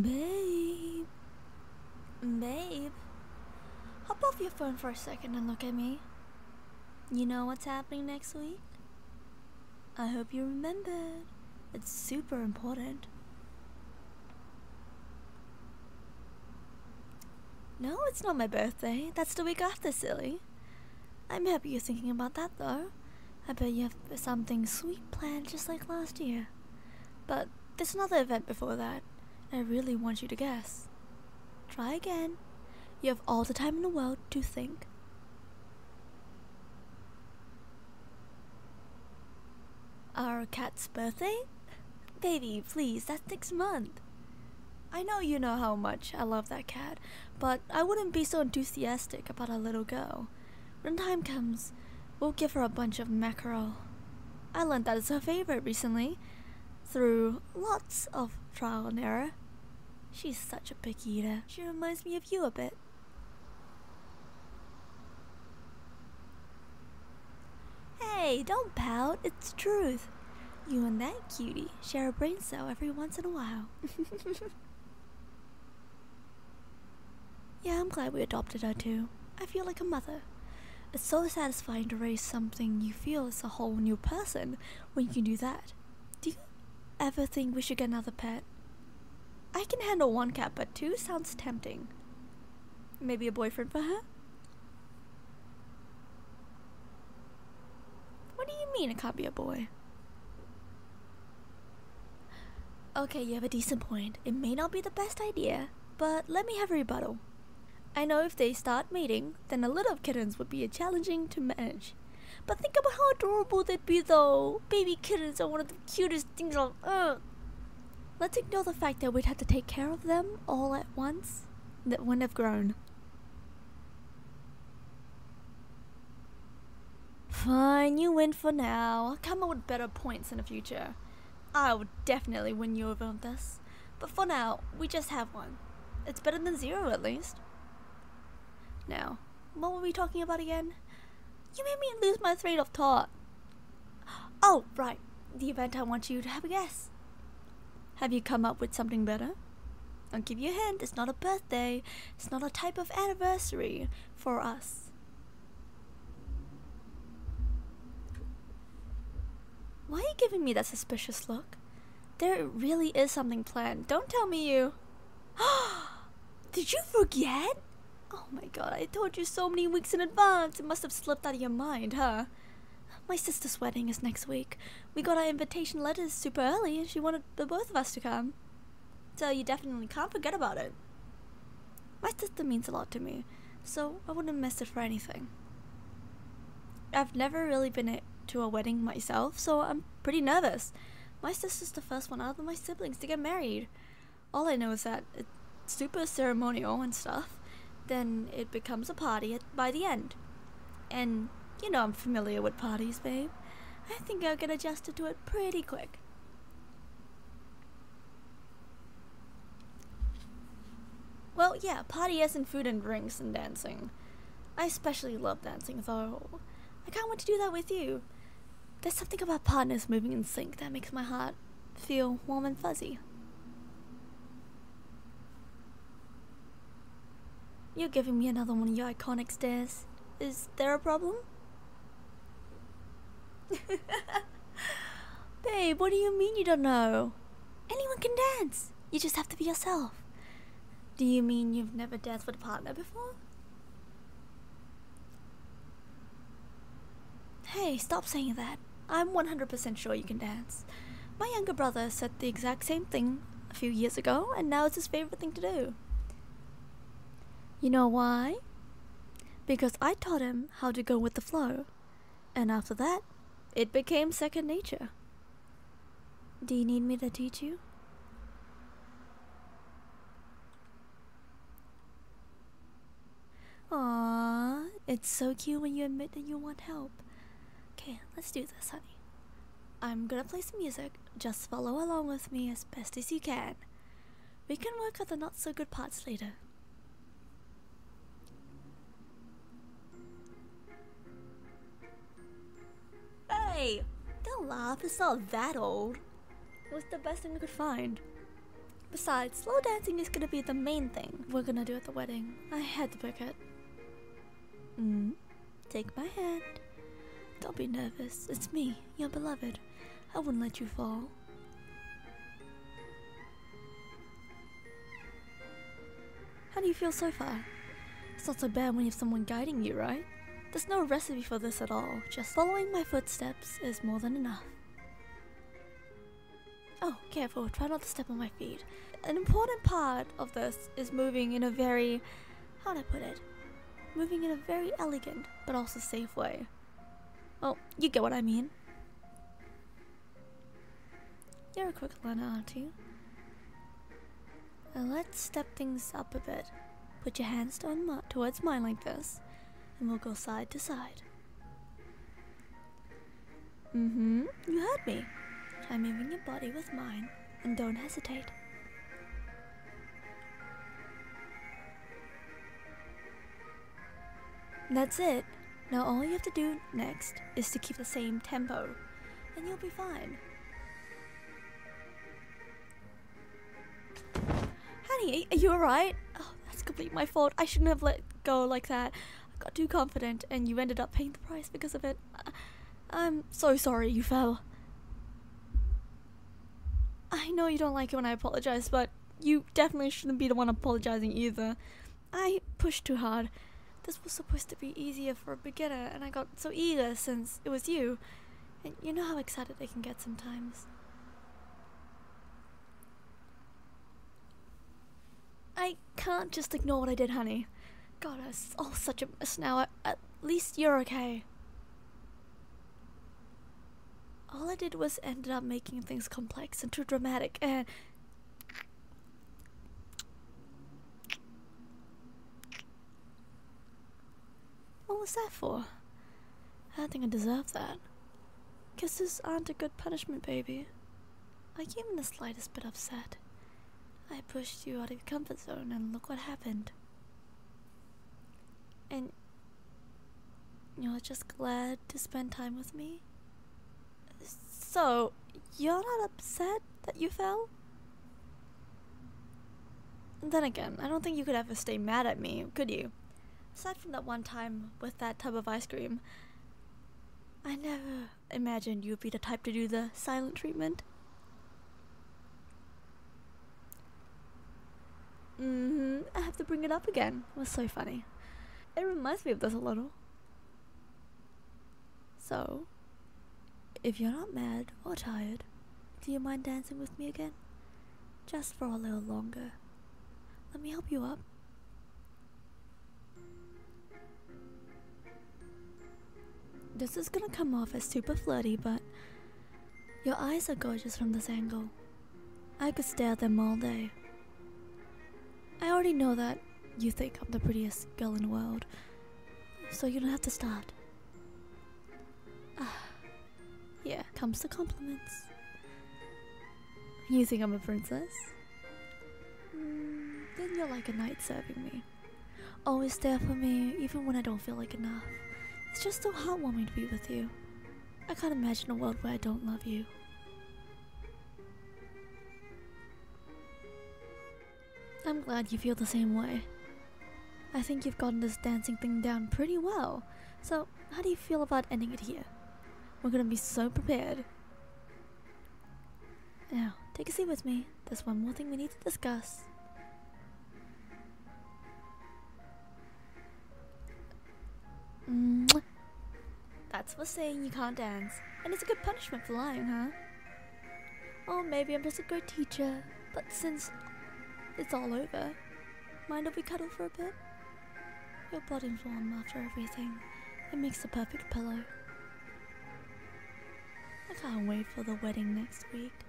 Babe. Babe. Hop off your phone for a second and look at me. You know what's happening next week? I hope you remembered. It's super important. No, it's not my birthday. That's the week after, silly. I'm happy you're thinking about that, though. I bet you have something sweet planned just like last year. But there's another event before that. I really want you to guess. Try again. You have all the time in the world to think. Our cat's birthday? Baby, please, that's next month. I know you know how much I love that cat, but I wouldn't be so enthusiastic about a little girl. When time comes, we'll give her a bunch of mackerel. I learned that it's her favorite recently, through lots of trial and error. She's such a picky eater. She reminds me of you a bit. Hey, don't pout. It's truth. You and that cutie share a brain cell every once in a while. Yeah, I'm glad we adopted her too. I feel like a mother. It's so satisfying to raise something you feel is a whole new person when you can do that. Do you ever think we should get another pet? I can handle one cat, but two sounds tempting. Maybe a boyfriend for her? What do you mean it can't be a boy? Okay, you have a decent point. It may not be the best idea, but let me have a rebuttal. I know if they start mating, then a litter of kittens would be challenging to manage. But think about how adorable they'd be though. Baby kittens are one of the cutest things on earth. Let's ignore the fact that we'd have to take care of them all at once. That wouldn't have grown. Fine, you win for now. I'll come up with better points in the future. I would definitely win you over on this. But for now, we just have one. It's better than zero at least. Now, what were we talking about again? You made me lose my train of thought. Oh, right. The event I want you to have a guess. Have you come up with something better? I'll give you a hint, it's not a birthday, it's not a type of anniversary for us. Why are you giving me that suspicious look? There really is something planned, don't tell me you... Did you forget? Oh my god, I told you so many weeks in advance, it must have slipped out of your mind, huh? My sister's wedding is next week. We got our invitation letters super early and she wanted the both of us to come. So you definitely can't forget about it. My sister means a lot to me, so I wouldn't miss it for anything. I've never really been to a wedding myself, so I'm pretty nervous. My sister's the first one out of my siblings to get married. All I know is that it's super ceremonial and stuff. Then it becomes a party by the end. And... you know I'm familiar with parties, babe. I think I'll get adjusted to it pretty quick. Well, yeah, party as in food and drinks and dancing. I especially love dancing, though. I can't wait to do that with you. There's something about partners moving in sync that makes my heart feel warm and fuzzy. You're giving me another one of your iconic stares. Is there a problem? Babe, what do you mean you don't know? Anyone can dance. You just have to be yourself. Do you mean you've never danced with a partner before? Hey, stop saying that. I'm 100% sure you can dance. My younger brother said the exact same thing a few years ago, and now it's his favorite thing to do. You know why? Because I taught him how to go with the flow. And after that, it became second nature. Do you need me to teach you? Aww, it's so cute when you admit that you want help. Okay, let's do this, honey. I'm gonna play some music. Just follow along with me as best as you can. We can work out the not-so-good parts later. Hey, don't laugh, it's not that old. It was the best thing we could find. Besides, slow dancing is gonna be the main thing we're gonna do at the wedding. I had to pick it. Take my hand. Don't be nervous. It's me, your beloved. I wouldn't let you fall. How do you feel so far? It's not so bad when you have someone guiding you, right? There's no recipe for this at all. Just following my footsteps is more than enough. Oh, careful. Try not to step on my feet. An important part of this is moving in a very... how'd I put it? Moving in a very elegant, but also safe way. Oh, you get what I mean. You're a quick learner, aren't you? Now let's step things up a bit. Put your hands towards mine like this, and we'll go side to side. You heard me. Try moving your body with mine, and don't hesitate. That's it. Now all you have to do next is to keep the same tempo, and you'll be fine. Honey, are you alright? Oh, that's completely my fault. I shouldn't have let go like that. I got too confident and you ended up paying the price because of it. I'm so sorry you fell. I know you don't like it when I apologize, but you definitely shouldn't be the one apologizing either. I pushed too hard. This was supposed to be easier for a beginner and I got so eager since it was you. And you know how excited they can get sometimes. I can't just ignore what I did, honey. God, I was all such a mess now. At least you're okay. All I did was ended up making things complex and too dramatic and... what was that for? I don't think I deserve that. Kisses aren't a good punishment, baby. Are you even the slightest bit upset? I pushed you out of your comfort zone and look what happened. And you're just glad to spend time with me? So, you're not upset that you fell? And then again, I don't think you could ever stay mad at me, could you? Aside from that one time with that tub of ice cream, I never imagined you'd be the type to do the silent treatment. I have to bring it up again. It was so funny. It reminds me of this a little. So, if you're not mad or tired, do you mind dancing with me again? Just for a little longer. Let me help you up. This is gonna come off as super flirty, but your eyes are gorgeous from this angle. I could stare at them all day. I already know that you think I'm the prettiest girl in the world, so you don't have to start. Here comes the compliments. You think I'm a princess? Then you're like a knight serving me. Always there for me, even when I don't feel like enough. It's just so heartwarming to be with you. I can't imagine a world where I don't love you. I'm glad you feel the same way. I think you've gotten this dancing thing down pretty well. So, how do you feel about ending it here? We're gonna be so prepared. Now, take a seat with me. There's one more thing we need to discuss. That's for saying you can't dance. And it's a good punishment for lying, huh? Or maybe I'm just a great teacher. But since... it's all over. Mind if we cuddle for a bit? Your body's warm after everything. It makes the perfect pillow. I can't wait for the wedding next week.